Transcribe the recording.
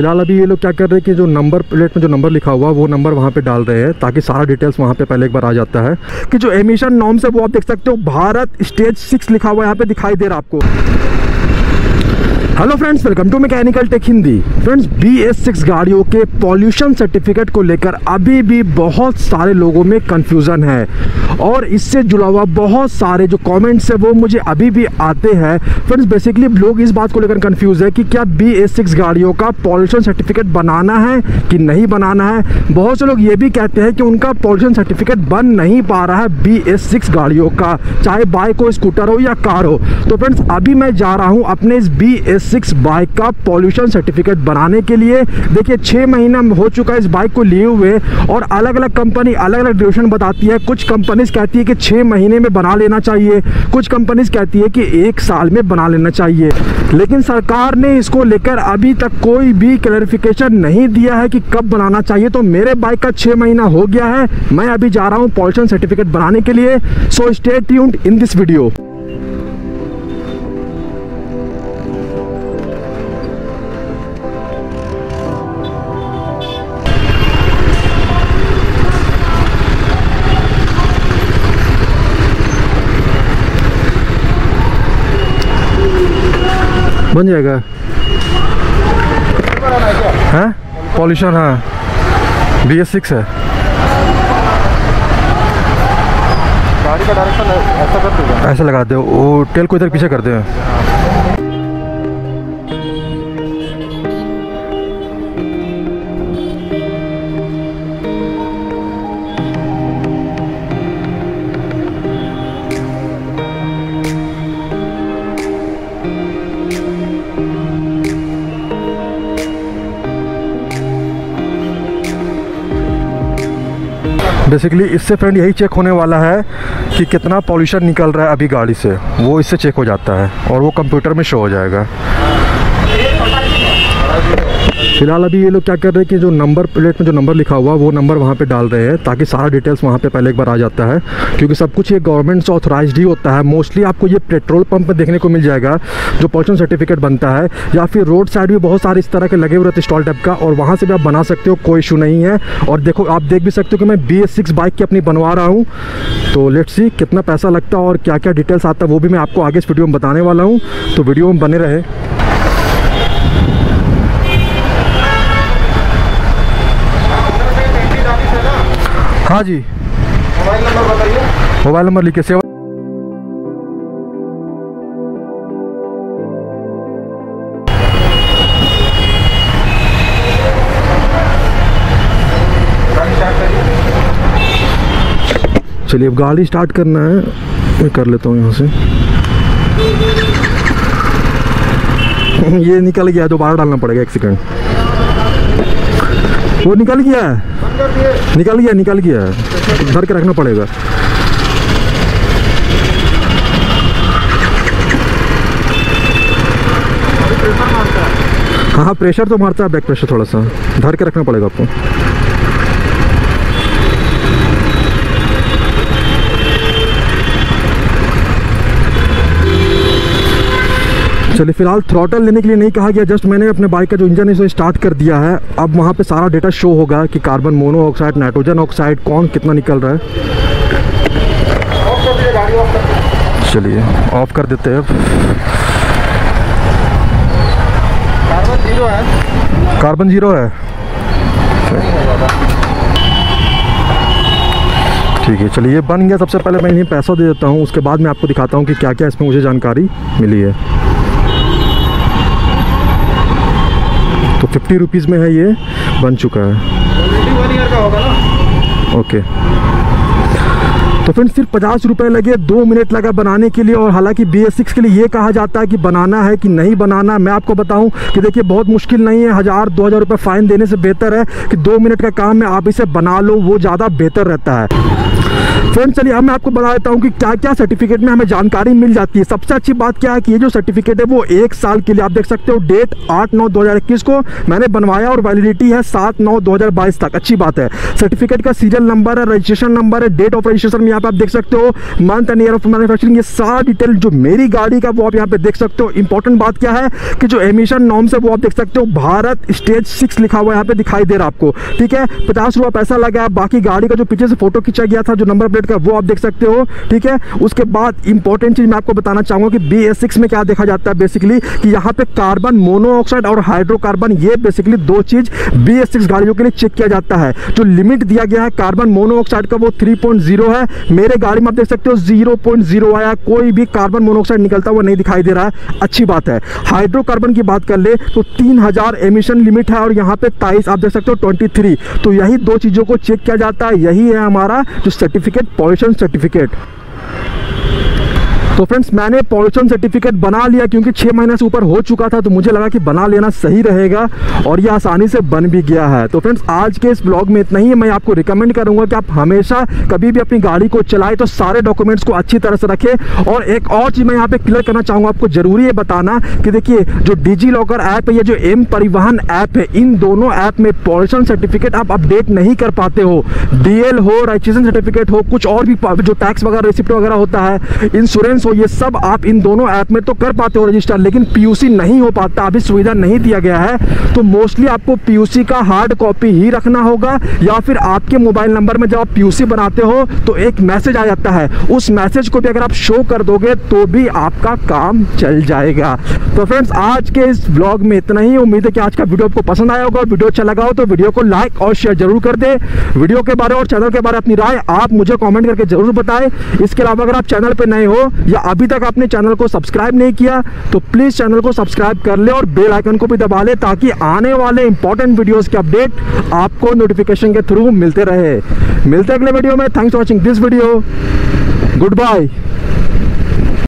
फिलहाल अभी ये लोग क्या कर रहे हैं कि जो नंबर प्लेट में जो नंबर लिखा हुआ वो नंबर वहाँ पे डाल रहे हैं ताकि सारा डिटेल्स वहाँ पे पहले एक बार आ जाता है। कि जो एमिशन नॉर्म्स है वो आप देख सकते हो, भारत स्टेज 6 लिखा हुआ यहाँ पे दिखाई दे रहा है आपको। Hello friends, welcome to mechanical tech Hindi. Friends, BS6 गाड़ियों के पॉल्यूशन सर्टिफिकेट को लेकर अभी भी बहुत सारे लोगों में कंफ्यूजन है और इससे जुड़ा हुआ बहुत सारे जो कमेंट्स है वो मुझे अभी भी आते हैं। फ्रेंड्स, बेसिकली लोग इस बात को लेकर कंफ्यूज है कि क्या BS6 गाड़ियों का पॉल्यूशन सर्टिफिकेट बनाना है कि नहीं बनाना है। बहुत से लोग ये भी कहते हैं कि उनका पॉल्यूशन सर्टिफिकेट बन नहीं पा रहा है BS6 गाड़ियों का, चाहे बाइक हो, स्कूटर हो या कार हो। तो फ्रेंड्स, अभी मैं जा रहा हूँ अपने इस BS6 बाइक का पॉल्यूशन सर्टिफिकेट बनाने के लिए। देखिए, 6 महीना हो चुका है इस बाइक को लिए हुए और अलग अलग कंपनी अलग अलग ड्यूरेशन बताती है। कुछ कंपनीज कहती है कि 6 महीने में बना लेना चाहिए, कुछ कंपनीज कहती है कि 1 साल में बना लेना चाहिए। लेकिन सरकार ने इसको लेकर अभी तक कोई भी क्लैरिफिकेशन नहीं दिया है कि कब बनाना चाहिए। तो मेरे बाइक का 6 महीना हो गया है, मैं अभी जा रहा हूँ पॉल्यूशन सर्टिफिकेट बनाने के लिए। So stay tuned in this video. बन जाएगा है पॉल्यूशन, हाँ BS6 है गाड़ी का डायरेक्शन ऐसा कर दो, ऐसा लगा दो, वो टेल को इधर पीछे कर दे। बेसिकली इससे फ्रेंड यही चेक होने वाला है कि कितना पॉल्यूशन निकल रहा है अभी गाड़ी से, वो इससे चेक हो जाता है और वो कंप्यूटर में शो हो जाएगा। फिलहाल अभी ये लोग क्या कर रहे हैं कि जो नंबर प्लेट में जो नंबर लिखा हुआ वो नंबर वहाँ पे डाल रहे हैं ताकि सारा डिटेल्स वहाँ पे पहले एक बार आ जाता है, क्योंकि सब कुछ ये गवर्नमेंट से ऑथराइज्ड ही होता है। मोस्टली आपको ये पेट्रोल पंप पे देखने को मिल जाएगा जो पॉल्यूशन सर्टिफिकेट बनता है, या फिर रोड साइड भी बहुत सारे इस तरह के लगे हुए रहते स्टॉल टाइप का, और वहाँ से भी आप बना सकते हो, कोई इशू नहीं है। और देखो, आप देख भी सकते हो कि मैं BS6 बाइक की अपनी बनवा रहा हूँ। तो लेट्स सी कितना पैसा लगता है और क्या क्या डिटेल्स आता है, वो भी मैं आपको आगे इस वीडियो में बताने वाला हूँ। तो वीडियो में बने रहे। हाँ जी, मोबाइल नंबर बताइए। मोबाइल नंबर लिखिए, 7। चलिए, अब गाड़ी स्टार्ट करना है, मैं कर लेता हूँ यहाँ से। ये निकल गया, दोबारा डालना पड़ेगा, 1 सेकंड। वो निकल गया, निकल गया, भर के रखना पड़ेगा। हाँ, प्रेशर तो मारता है, बैक प्रेशर थोड़ा सा धर के रखना पड़ेगा आपको। चलिए, फिलहाल थ्रॉटल लेने के लिए नहीं कहा गया, जस्ट मैंने अपने बाइक का जो इंजन है इसे स्टार्ट कर दिया है। अब वहाँ पे सारा डेटा शो होगा कि कार्बन मोनोऑक्साइड, नाइट्रोजन ऑक्साइड कौन कितना निकल रहा है। चलिए, ऑफ कर देते हैं। कार्बन जीरो है, ठीक है। चलिए, ये बन गया। सबसे पहले मैं इन्हें पैसा दे देता हूँ, उसके बाद मैं आपको दिखाता हूँ कि क्या क्या इसमें मुझे जानकारी मिली है। तो 50 रुपीज़ में है, ये बन चुका है। 1 ईयर का होगा ना? ओके। तो फ्रेंड्स, सिर्फ 50 रुपये लगे, 2 मिनट लगा बनाने के लिए। और हालांकि BS6 के लिए ये कहा जाता है कि बनाना है कि नहीं बनाना। मैं आपको बताऊं कि देखिए, बहुत मुश्किल नहीं है। 1000-2000 रुपये फ़ाइन देने से बेहतर है कि 2 मिनट का काम है, आप इसे बना लो, वो ज़्यादा बेहतर रहता है। फ्रेंड्स चलिए अब मैं आपको बता देता हूँ कि क्या क्या सर्टिफिकेट में हमें जानकारी मिल जाती है। सबसे अच्छी बात क्या है कि ये जो सर्टिफिकेट है वो एक साल के लिए, आप देख सकते हो डेट 8/9/2021 को मैंने बनवाया और वैलिडिटी है 7/9/2022 तक। अच्छी बात है। सर्टिफिकेट का सीरियल नंबर है, रजिस्ट्रेशन नंबर है, डेट ऑफ रजिस्ट्रेशन यहाँ पे आप देख सकते हो, month and year of manufacturing, ये सारा डिटेल जो मेरी गाड़ी का वो आप यहाँ पे देख सकते हो। इंपॉर्टेंट बात क्या है कि जो एमिशन नॉर्म्स है वो आप देख सकते हो, भारत स्टेज 6 लिखा हुआ यहाँ पे दिखाई दे रहा है आपको, ठीक है। 50 रुपये पैसा लगा। बाकी गाड़ी का जो पीछे से फोटो खींचा गया था जो नंबर प्लेट का वो आप देख सकते हो, ठीक है। उसके बाद इंपॉर्टेंट चीज मैं आपको बताना चाहूंगा कि BS6 में क्या देखा जाता है बेसिकली, कि यहाँ पे कार्बन मोनोऑक्साइड और हाइड्रोकार्बन, ये बेसिकली दो चीज BS6 गाड़ियों के लिए चेक किया जाता है। जो लिमिट दिया गया है कार्बन मोनोऑक्साइड का वो 3.0 है, मेरे गाड़ी में आप देख सकते हो 0.0 आया, कोई भी कार्बन मोनोऑक्साइड निकलता हुआ नहीं दिखाई दे रहा है। अच्छी बात है। हाइड्रोकार्बन की बात कर ले तो 3000 एमिशन लिमिट है और यहाँ पे 23 आप देख सकते हो 23, तो यही दो चीजों को चेक किया जाता है। यही है हमारा जो सर्टिफिकेट, पॉल्यूशन सर्टिफिकेट। तो फ्रेंड्स मैंने पॉल्यूशन सर्टिफिकेट बना लिया क्योंकि 6 महीने से ऊपर हो चुका था, तो मुझे लगा कि बना लेना सही रहेगा और यह आसानी से बन भी गया है। तो फ्रेंड्स आज के इस ब्लॉग में इतना ही। मैं आपको रिकमेंड करूंगा कि आप हमेशा कभी भी अपनी गाड़ी को चलाएं तो सारे डॉक्यूमेंट्स को अच्छी तरह से रखें। और एक और चीज़ मैं यहाँ पर क्लियर करना चाहूँगा, आपको ज़रूरी है बताना कि देखिए जो डिजीलॉकर ऐप है या जो mParivahan ऐप है, इन दोनों ऐप में पॉल्यूशन सर्टिफिकेट आप अपडेट नहीं कर पाते हो। DL हो, रजिस्ट्रेशन सर्टिफिकेट हो, कुछ और भी जो टैक्स वगैरह रिसिप्ट वगैरह होता है, इंश्योरेंस, ये सब आप इन दोनों ऐप में तो कर पाते हो रजिस्टर, लेकिन PUC नहीं हो पाता, अभी सुविधा नहीं दिया गया है। तो मोस्टली आपको PUC का हार्ड कॉपी ही रखना होगा, या फिर आपके मोबाइल नंबर में जब आप PUC बनाते हो तो एक मैसेज आ जाता है, उस मैसेज को भी अगर आप शो कर दोगे तो भी आपका काम चल जाएगा। तो फ्रेंड्स आज के इस ब्लॉग में इतना ही। उम्मीद है कि आज का वीडियो आपको पसंद आया होगा। वीडियो अच्छा लगा हो तो वीडियो को लाइक और शेयर जरूर कर दे। वीडियो के बारे और चैनल के बारे में अपनी राय आप मुझे कॉमेंट करके जरूर बताएं। इसके अलावा अगर आप चैनल पर नए हो या अभी तक आपने चैनल को सब्सक्राइब नहीं किया तो प्लीज़ चैनल को सब्सक्राइब कर ले और बेल आइकन को भी दबा ले, ताकि आने वाले इंपॉर्टेंट वीडियोस के अपडेट आपको नोटिफिकेशन के थ्रू मिलते रहे। मिलते अगले वीडियो में। Thanks for watching this video. Good bye.